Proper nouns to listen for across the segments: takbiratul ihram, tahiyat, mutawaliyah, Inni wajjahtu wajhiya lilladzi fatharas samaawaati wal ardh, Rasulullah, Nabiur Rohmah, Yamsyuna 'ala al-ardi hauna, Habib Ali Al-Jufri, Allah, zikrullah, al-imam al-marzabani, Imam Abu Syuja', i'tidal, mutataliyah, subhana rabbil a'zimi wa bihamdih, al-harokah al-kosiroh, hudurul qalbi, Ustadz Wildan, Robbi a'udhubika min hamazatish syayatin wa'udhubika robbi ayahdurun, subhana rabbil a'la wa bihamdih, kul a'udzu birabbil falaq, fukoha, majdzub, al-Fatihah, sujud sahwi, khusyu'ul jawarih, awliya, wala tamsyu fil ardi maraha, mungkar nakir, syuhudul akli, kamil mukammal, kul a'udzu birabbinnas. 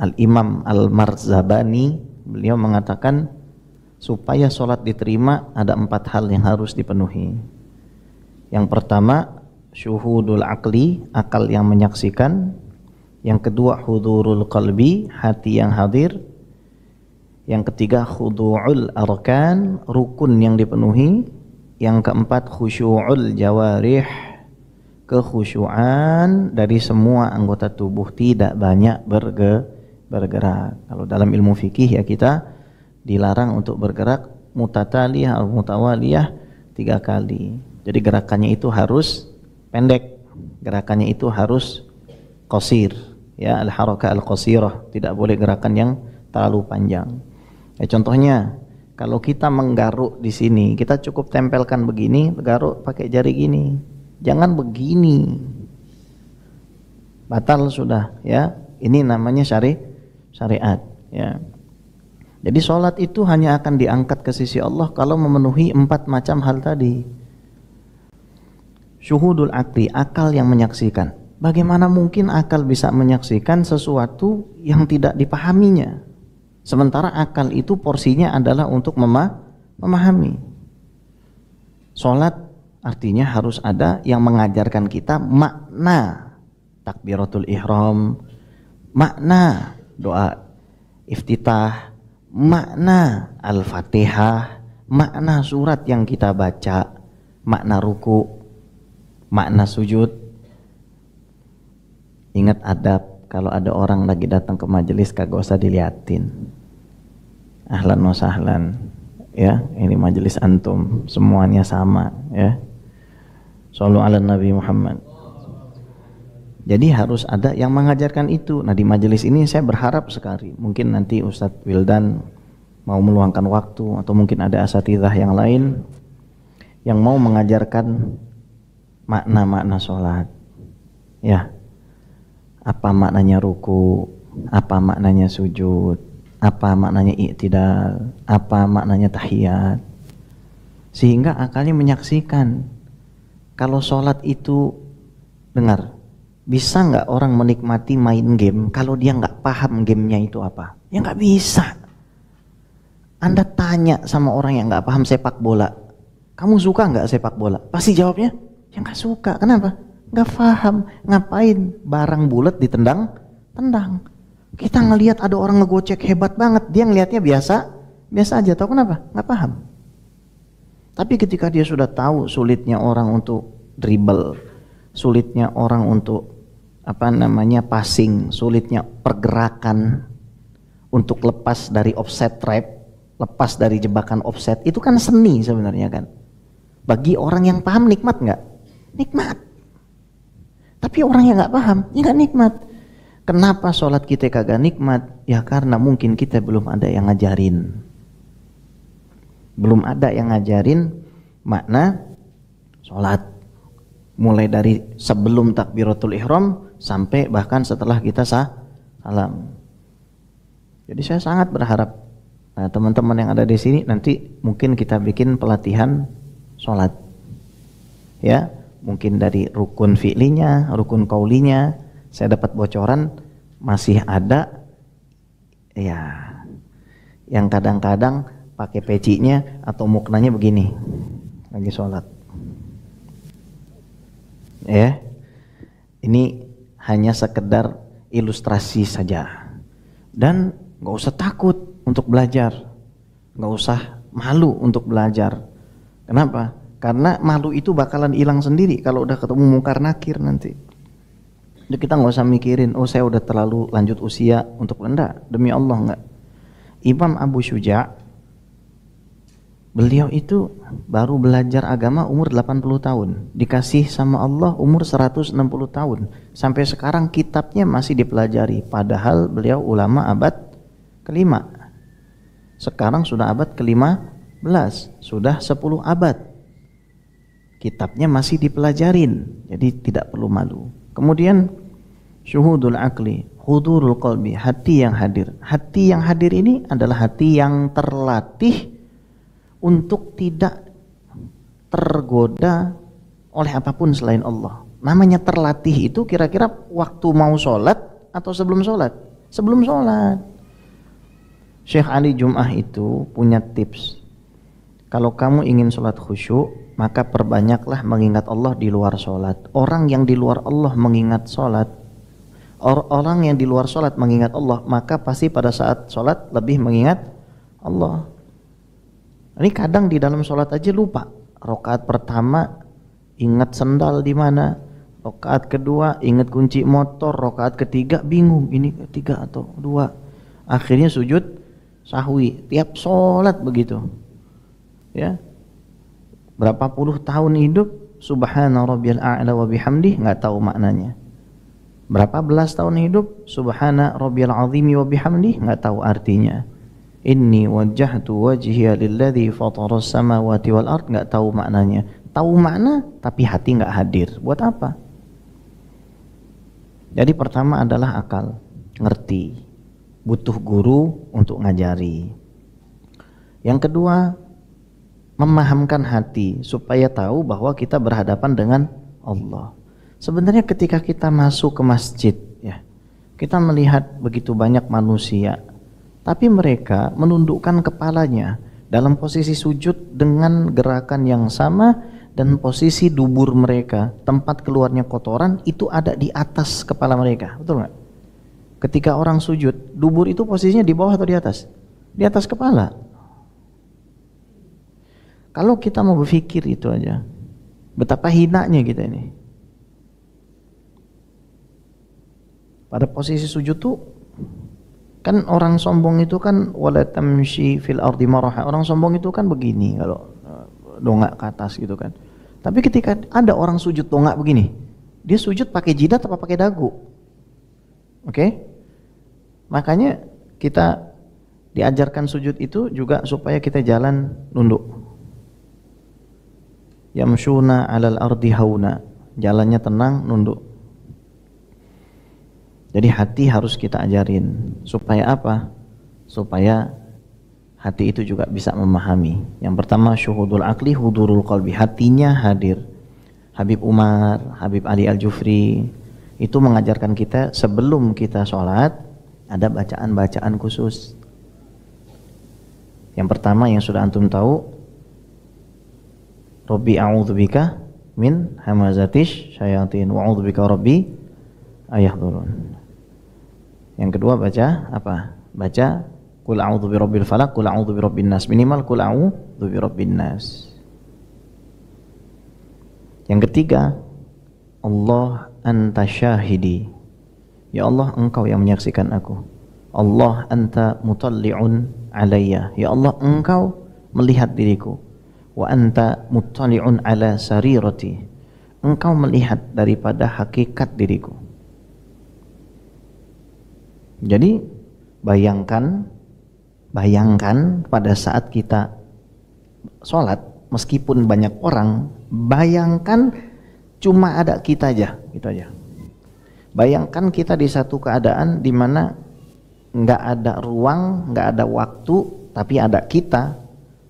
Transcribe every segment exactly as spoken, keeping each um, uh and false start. al-imam al-marzabani, beliau mengatakan supaya sholat diterima ada empat hal yang harus dipenuhi. Yang pertama syuhudul akli, akal yang menyaksikan. Yang kedua hudurul qalbi, hati yang hadir. Yang ketiga khudu'ul arkan, rukun yang dipenuhi. Yang keempat khusyu'ul jawarih, kekhusyuan dari semua anggota tubuh, tidak banyak bergerak. Kalau dalam ilmu fikih ya kita dilarang untuk bergerak mutataliyah atau mutawaliyah tiga kali. Jadi gerakannya itu harus pendek, gerakannya itu harus qasir, ya, al-harokah al-kosiroh, tidak boleh gerakan yang terlalu panjang. Ya, contohnya kalau kita menggaruk di sini, kita cukup tempelkan begini, garuk pakai jari gini, jangan begini, batal sudah, ya. Ini namanya syari syariat, ya. Jadi sholat itu hanya akan diangkat ke sisi Allah kalau memenuhi empat macam hal tadi. Syuhudul akli, akal yang menyaksikan. Bagaimana mungkin akal bisa menyaksikan sesuatu yang tidak dipahaminya? Sementara akal itu porsinya adalah untuk mema memahami. Sholat artinya harus ada yang mengajarkan kita makna takbiratul ihram, makna doa iftitah, makna al-Fatihah, makna surat yang kita baca, makna ruku, makna sujud. Ingat adab, kalau ada orang lagi datang ke majelis kagak usah diliatin. Ahlan wa sahlan, ya, ini majelis antum, semuanya sama, ya. Shallu 'ala Nabi Muhammad. Jadi harus ada yang mengajarkan itu. Nah, di majelis ini saya berharap sekali, mungkin nanti Ustadz Wildan mau meluangkan waktu, atau mungkin ada asatidzah yang lain yang mau mengajarkan makna-makna sholat, ya. Apa maknanya ruku, apa maknanya sujud, apa maknanya i'tidal, apa maknanya tahiyat, sehingga akalnya menyaksikan. Kalau sholat itu, dengar, bisa nggak orang menikmati main game kalau dia nggak paham gamenya itu apa? Ya nggak bisa. Anda tanya sama orang yang nggak paham sepak bola, kamu suka nggak sepak bola? Pasti jawabnya ya nggak suka. Kenapa? Nggak paham. Ngapain barang bulat ditendang tendang? Kita ngelihat ada orang ngegocek hebat banget, dia ngelihatnya biasa biasa aja. Tahu kenapa? Nggak paham. Tapi ketika dia sudah tahu sulitnya orang untuk dribble, sulitnya orang untuk apa namanya passing, sulitnya pergerakan untuk lepas dari offset trap, lepas dari jebakan offset, itu kan seni sebenarnya kan. Bagi orang yang paham nikmat nggak? Nikmat. Tapi orang yang nggak paham ya nggak nikmat. Kenapa sholat kita kagak nikmat? Ya karena mungkin kita belum ada yang ngajarin, belum ada yang ngajarin makna sholat. Mulai dari sebelum takbiratul ihram sampai bahkan setelah kita sah salam. Jadi saya sangat berharap, nah, teman-teman yang ada di sini nanti mungkin kita bikin pelatihan sholat, ya, mungkin dari rukun fi'linya, rukun kaulinya. Saya dapat bocoran masih ada, ya, yang kadang-kadang pakai pecinya atau muknanya begini lagi sholat. Ya, ini hanya sekedar ilustrasi saja, dan nggak usah takut untuk belajar, nggak usah malu untuk belajar. Kenapa? Karena malu itu bakalan hilang sendiri kalau udah ketemu mungkar nakir nanti. Jadi kita nggak usah mikirin, oh saya udah terlalu lanjut usia untuk enggak. Demi Allah nggak. Imam Abu Syuja', beliau itu baru belajar agama umur delapan puluh tahun, dikasih sama Allah umur seratus enam puluh tahun. Sampai sekarang kitabnya masih dipelajari, padahal beliau ulama abad kelima. Sekarang sudah abad kelima belas, sudah sepuluh abad. Kitabnya masih dipelajarin, jadi tidak perlu malu. Kemudian syuhudul akli, hudurul qalbi, hati yang hadir. Hati yang hadir ini adalah hati yang terlatih untuk tidak tergoda oleh apapun selain Allah. Namanya terlatih itu kira-kira waktu mau sholat atau sebelum sholat? sebelum sholat. Syekh Ali Jum'ah itu punya tips. Kalau kamu ingin sholat khusyuk, maka perbanyaklah mengingat Allah di luar sholat. Orang yang di luar Allah mengingat sholat, or orang yang di luar sholat mengingat Allah, maka pasti pada saat sholat lebih mengingat Allah. Ini kadang di dalam sholat aja lupa. Rokaat pertama ingat sendal di mana, rokaat kedua ingat kunci motor, rokaat ketiga bingung ini ketiga atau dua. Akhirnya sujud sahwi tiap sholat begitu. Ya, berapa puluh tahun hidup subhana rabbil a'la wa bihamdih nggak tahu maknanya. Berapa belas tahun hidup subhana rabbil a'zimi wa bihamdih nggak tahu artinya. Inni wajjahtu wajhiya lilladzi fatharas samaawaati wal ardh nggak tahu maknanya. Tahu makna tapi hati nggak hadir, buat apa? Jadi pertama adalah akal, ngerti, butuh guru untuk ngajari. Yang kedua, memahamkan hati supaya tahu bahwa kita berhadapan dengan Allah. Sebenarnya ketika kita masuk ke masjid, ya, kita melihat begitu banyak manusia, tapi mereka menundukkan kepalanya dalam posisi sujud dengan gerakan yang sama. Dan posisi dubur mereka, tempat keluarnya kotoran, itu ada di atas kepala mereka, betul nggak? Ketika orang sujud, dubur itu posisinya di bawah atau di atas? Di atas kepala. Kalau kita mau berpikir itu aja, betapa hinanya kita ini. Pada posisi sujud tuh, kan orang sombong itu kan wala tamsyu fil ardi maraha. Orang sombong itu kan begini kalau dongak ke atas gitu kan. Tapi ketika ada orang sujud dongak begini, dia sujud pakai jidat apa pakai dagu? Oke, okay? Makanya kita diajarkan sujud itu juga supaya kita jalan nunduk. Yamsyuna 'ala al-ardi hauna, jalannya tenang nunduk. Jadi hati harus kita ajarin supaya apa? Supaya hati itu juga bisa memahami. Yang pertama syuhudul akli hudurul qalbi, hatinya hadir. Habib Umar, Habib Ali Al-Jufri itu mengajarkan kita sebelum kita sholat ada bacaan-bacaan khusus. Yang pertama yang sudah antum tahu, Robbi a'udhubika min hamazatish syayatin wa'udhubika robbi ayahdurun. Yang kedua baca apa? Baca kul a'udzu birabbil falaq, kul a'udzu birabbinnas, minimal kul a'udzu birabbinnas. Yang ketiga, Allah anta syahidi, ya Allah engkau yang menyaksikan aku. Allah anta mutalli'un alayya, ya Allah engkau melihat diriku. Wa anta mutalli'un ala sarirati, engkau melihat daripada hakikat diriku. Jadi bayangkan, bayangkan pada saat kita sholat, meskipun banyak orang, bayangkan cuma ada kita aja, gitu aja. Bayangkan kita di satu keadaan di mana nggak ada ruang, nggak ada waktu, tapi ada kita,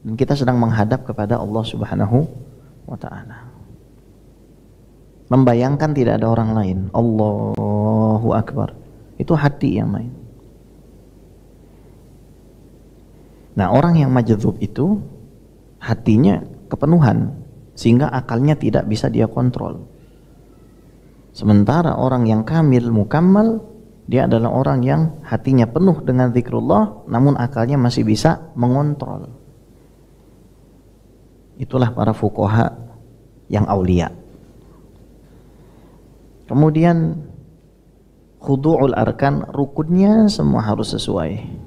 dan kita sedang menghadap kepada Allah Subhanahu wa Ta'ala. Membayangkan tidak ada orang lain, Allahu Akbar, itu hati yang main. Nah, orang yang majdzub itu hatinya kepenuhan sehingga akalnya tidak bisa dia kontrol. Sementara orang yang kamil mukammal, dia adalah orang yang hatinya penuh dengan zikrullah namun akalnya masih bisa mengontrol. Itulah para fukoha yang awliya. Kemudian khudu'ul arkan, rukunnya semua harus sesuai.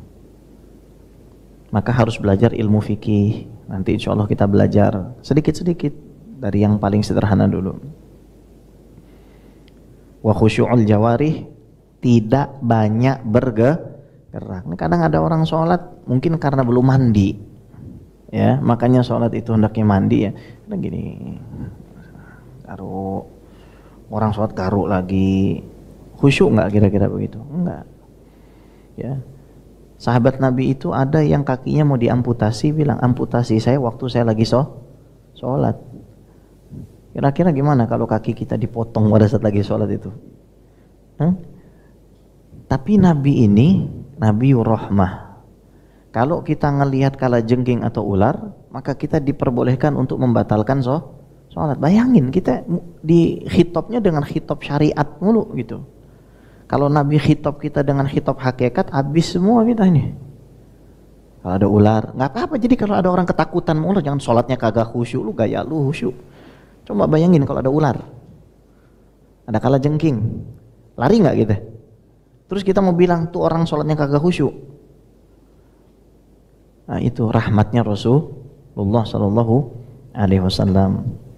Maka harus belajar ilmu fikih. Nanti insya Allah kita belajar sedikit-sedikit dari yang paling sederhana dulu. Wa khusyu'ul jawarih, tidak banyak bergerak. Kadang ada orang sholat mungkin karena belum mandi, ya makanya sholat itu hendaknya mandi ya. Kadang gini, garuk, orang sholat garuk lagi, khusyuk nggak kira-kira begitu? Enggak, ya. Sahabat Nabi itu ada yang kakinya mau diamputasi, bilang amputasi saya waktu saya lagi so, sholat. Kira-kira gimana kalau kaki kita dipotong pada saat lagi sholat itu? Hmm? Tapi Nabi ini Nabiur Rohmah. Kalau kita ngelihat kalajengking atau ular, maka kita diperbolehkan untuk membatalkan so, sholat. Bayangin kita di khitobnya dengan khitob syariat mulu gitu. Kalau Nabi khitob kita dengan khitob hakikat, habis semua kita ini. Kalau ada ular, nggak apa-apa. Jadi kalau ada orang ketakutan mau ular, jangan sholatnya kagak khusyuk, lu gaya lu khusyuk. Coba bayangin kalau ada ular, ada kalajengking, lari nggak kita? Terus kita mau bilang tuh orang sholatnya kagak khusyuk. Nah, itu rahmatnya Rasulullah Shallallahu Alaihi Wasallam.